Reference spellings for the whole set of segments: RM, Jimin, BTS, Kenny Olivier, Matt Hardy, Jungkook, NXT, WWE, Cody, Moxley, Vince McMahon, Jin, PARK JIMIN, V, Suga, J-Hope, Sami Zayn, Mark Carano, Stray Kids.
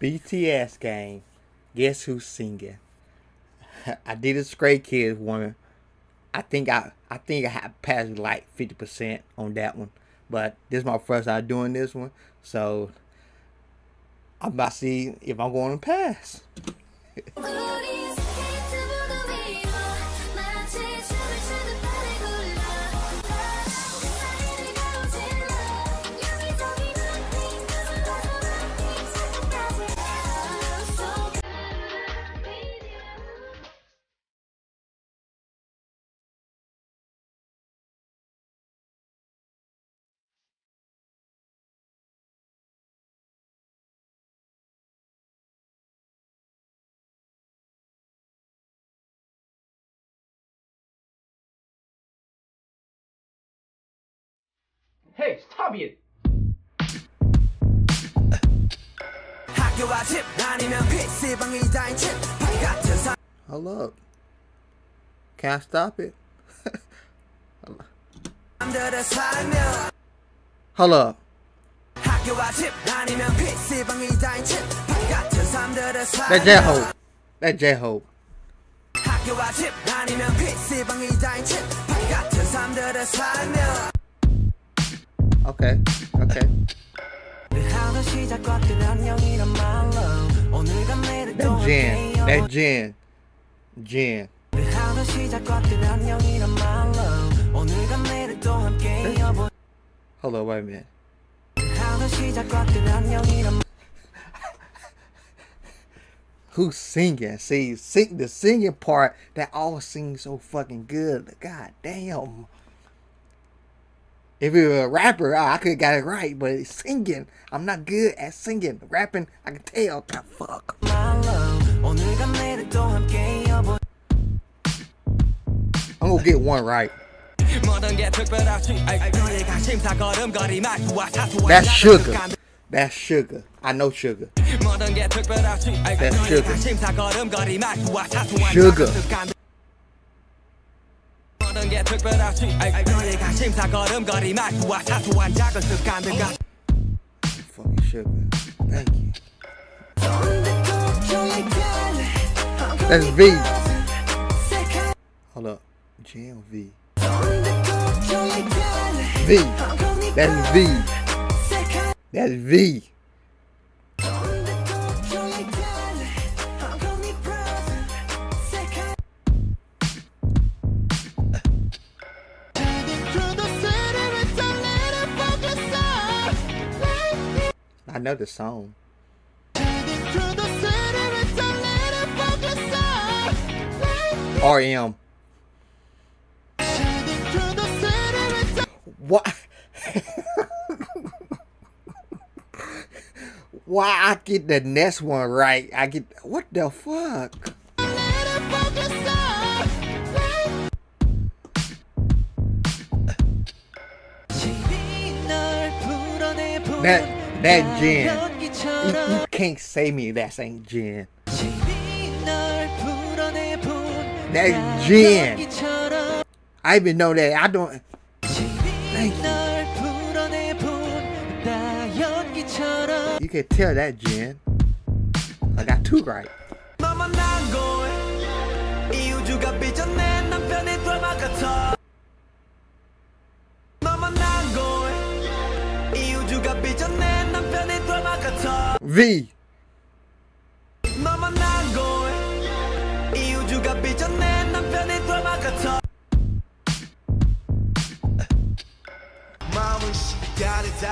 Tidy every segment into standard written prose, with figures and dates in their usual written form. BTS gang, guess who's singing? I did a Stray Kids one. I think I passed like 50% on that one, but this is my first time doing this one, so I'm about to see if I'm going to pass. Hey, stop it! Hold up. Can't stop it. Hold up. That J-Hope. That J-Hope. Okay, okay. That Jin. Hold on, wait a minute. Who's singing? See, the singing part, that all sings so fucking good. God damn. If you were a rapper, I could have got it right, but singing, I'm not good at singing. Rapping, I can tell. God, fuck. I'm gonna get one right. That's Suga. That's Suga. I know Suga. That's Suga. Suga. Fucking sugar. Thank you. That's V. Hold up. Jam V. V. That's V. That's V. I know the song. RM. What? Why I get the next one right? I get what the fuck? That Jin, you can't say me that ain't Jin. That Jin, I even know that. I don't. Thank you. You can tell that Jin. I got two right. V.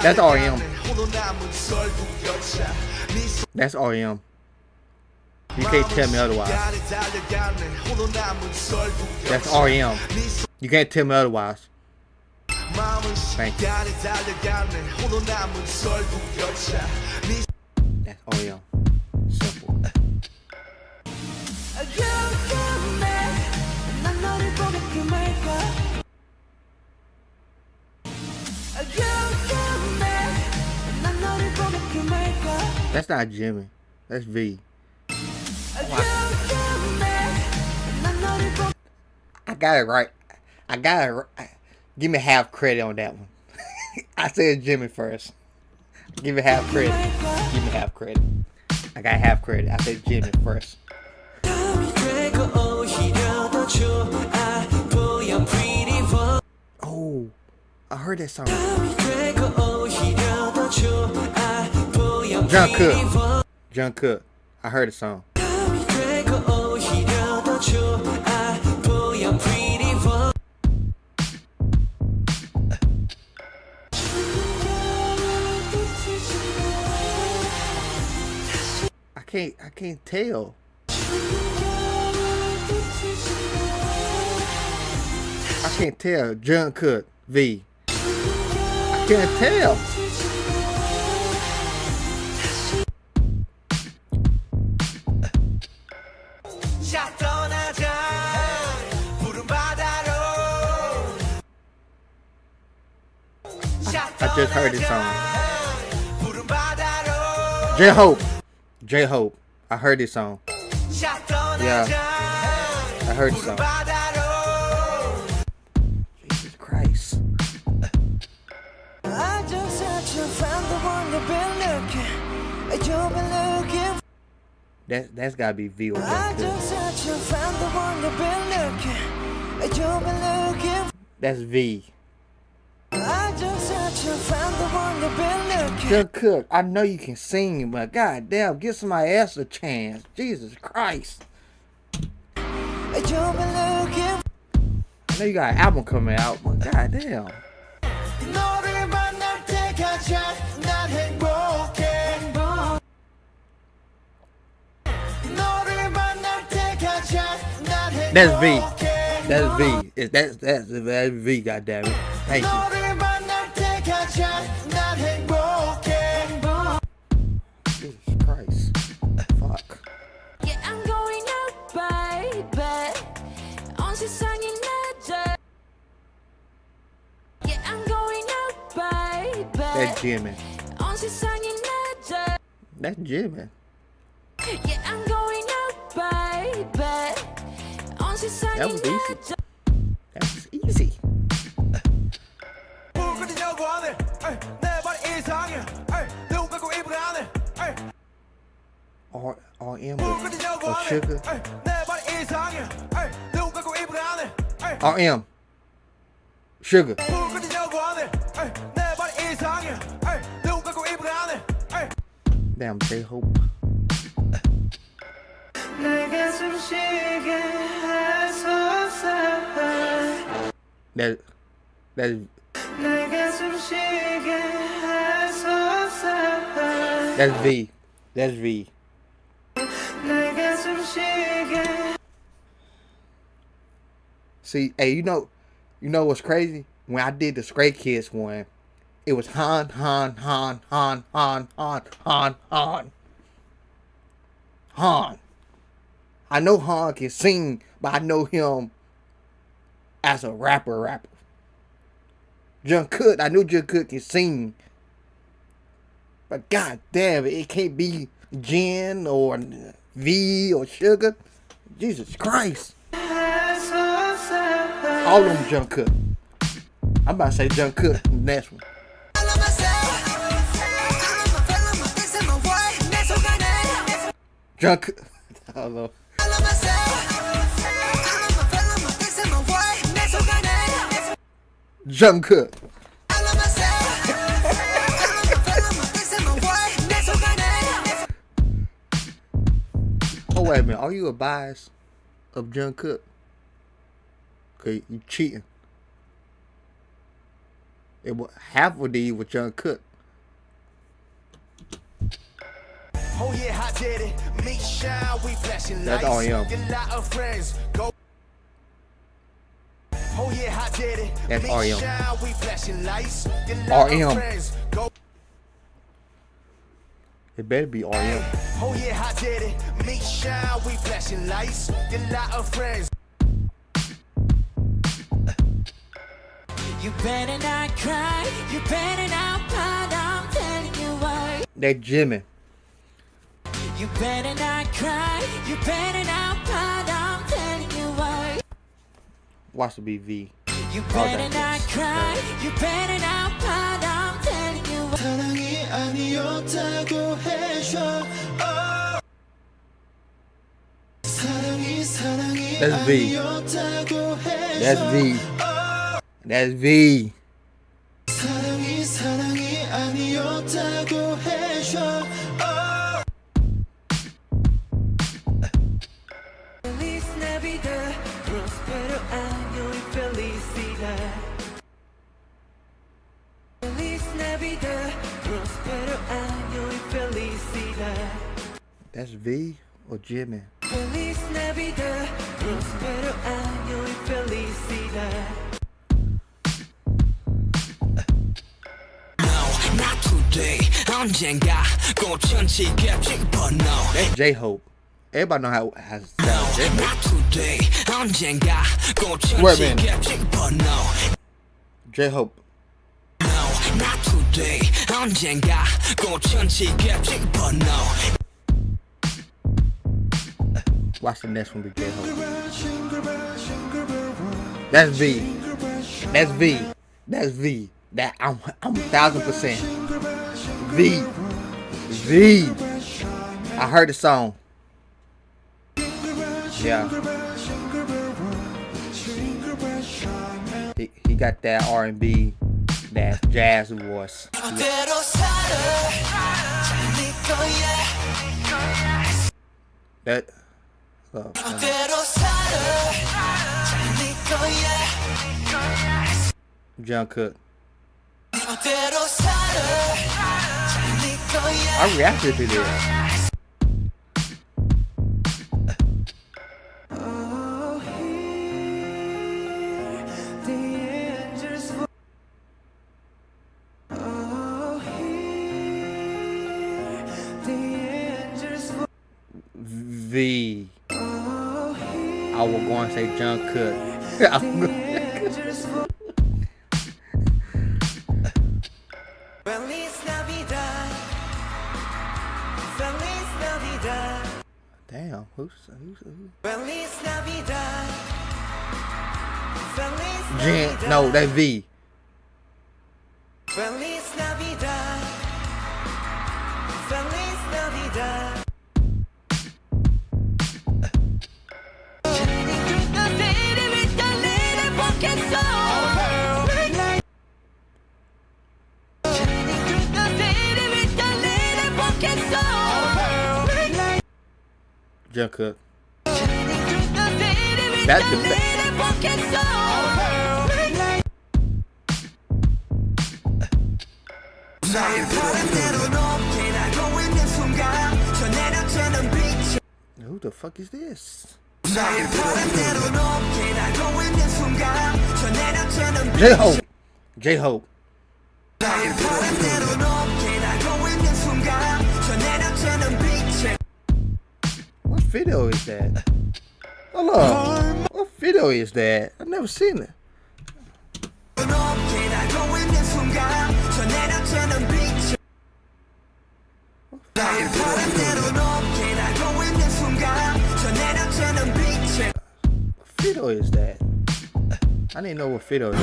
That's RM. That's RM. You can't tell me otherwise. That's RM. You can't tell me otherwise. Thank you. That's Oreo. Simple. That's not Jimin. That's V. Wow. I got it right. I got it right. Give me half credit on that one. I said Jimin first. Give me half credit. Give me half credit. I got half credit. I said Jimin first. Oh, I heard that song. Jungkook. I heard the song. I can't tell. I can't tell. Jungkook, V. I can't tell. I just heard this song. J-Hope. I heard this song. Yeah. I heard this song. Jesus Christ. I just said you found the one you've been looking. That's gotta be V or that. That's V. Jungkook, I know you can sing, but goddamn, give somebody else a chance. Jesus Christ. I know you got an album coming out, but goddamn. That's V. That's V. That's V, goddamn it. Thank you. Jesus Christ. Fuck. Yeah, I'm going out, baby. On to singing that. Yeah, I'm going out, baby. That's Jimin. On to singing that. That's Jimin. Yeah, I'm going out, baby. On to singing that. That was easy. That was easy. RM or Sugar. RM. Sugar. Damn, J-Hope. That's V. That's V. See, hey, you know what's crazy? When I did the Stray Kids one, it was Han. I know Han can sing, but I know him as a rapper. Jungkook, I knew Jungkook can sing, but goddamn, it can't be Jin or V or Sugar. Jesus Christ. All of them Jungkook. I'm about to say Jungkook next one. Jungkook. Hello. Jungkook. Oh wait a minute, are you a bias of Jungkook? Okay, you cheating. It was half of these with Jungkook. Oh yeah, I did it. Me shine, we flashing lights. That's all him. Oh yeah, I did it. That's all him. We flashing lights. All him. It better be all him. Oh yeah, I did it. Me shine, we flashing lights. A lot of friends. You better not cry, you better not pout, I'm telling you why. That Jimin. You better not cry, you better not pout, I'm telling you why. Watch the BV. You better not cry, you better not pout, I'm telling you why. That's V. That's V. That's V. That's V or Jimin? That's J-Hope. Everybody know how it has sound. Wait a minute. J-Hope. Not today. I'm Jenga. Go chunchi get chick but no. Watch the next one with J-Hope. That's V. That's V. That's V. That I'm 1000%. V. V. I heard the song. Yeah. He got that R&B. That jazz voice. Yeah. That. Jungkook. I reacted to this. V. I was going to say Jungkook. Damn, who's Jin? No, that V. Jungkook. That's the best. Who the fuck is this? J-Hope. J-Hope. What video is that? Hold on. What video is that? I've never seen it. Fiddle is that? I didn't know what fiddle is.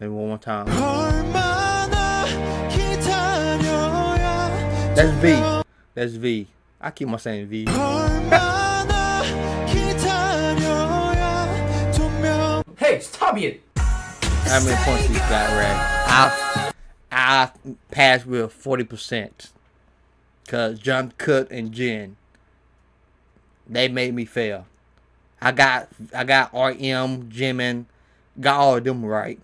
Maybe one more time. That's V. That's V. I keep on saying V. Hey, stop it! How many points you got, right? I passed with 40%. Cause Jungkook and Jin, they made me fail. I got RM, Jimin, got all of them right.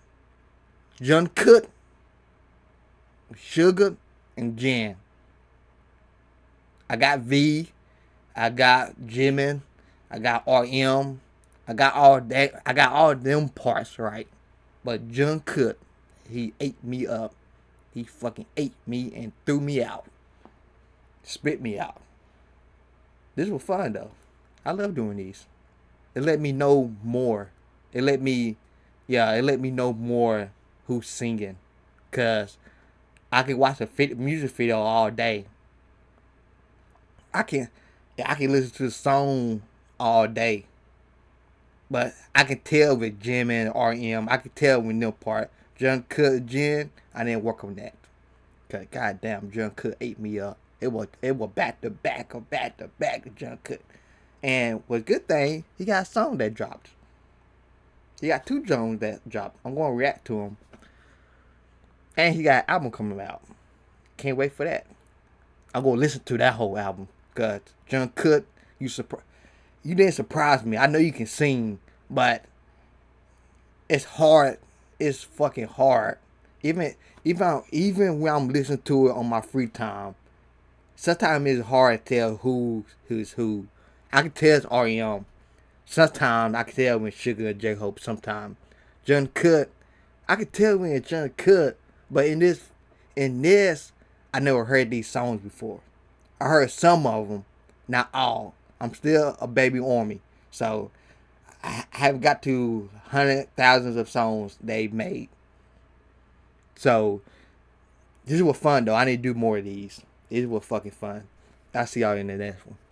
Jungkook, Suga, and Jin. I got V, I got Jimin, I got RM, I got all that. I got all them parts right. But Jungkook, he ate me up. He fucking ate me and threw me out. Spit me out. This was fun though. I love doing these. It let me know more. It let me know more who's singing. Cause I can watch a music video all day. I can listen to the song all day. But I can tell with Jim and RM. I can tell with no part. Jungkook, Jin, I didn't work on that. Cause goddamn, Jungkook ate me up. It was back to back Jungkook. And was good thing, he got a song that dropped. He got two songs that dropped. I'm going to react to him. And he got an album coming out. Can't wait for that. I'm going to listen to that whole album. Because Jungkook, you didn't surprise me. I know you can sing, but it's hard. It's fucking hard. Even when I'm listening to it on my free time, sometimes it's hard to tell who's who. I can tell it's RM. Sometimes I can tell when Suga and J-Hope. Sometimes Jungkook, I can tell when it's Jungkook. But in this, I never heard these songs before. I heard some of them, not all. I'm still a baby army, so I haven't got to hundreds of thousands of songs they've made. So this was fun though. I need to do more of these. It was fucking fun. I'll see y'all in the next one.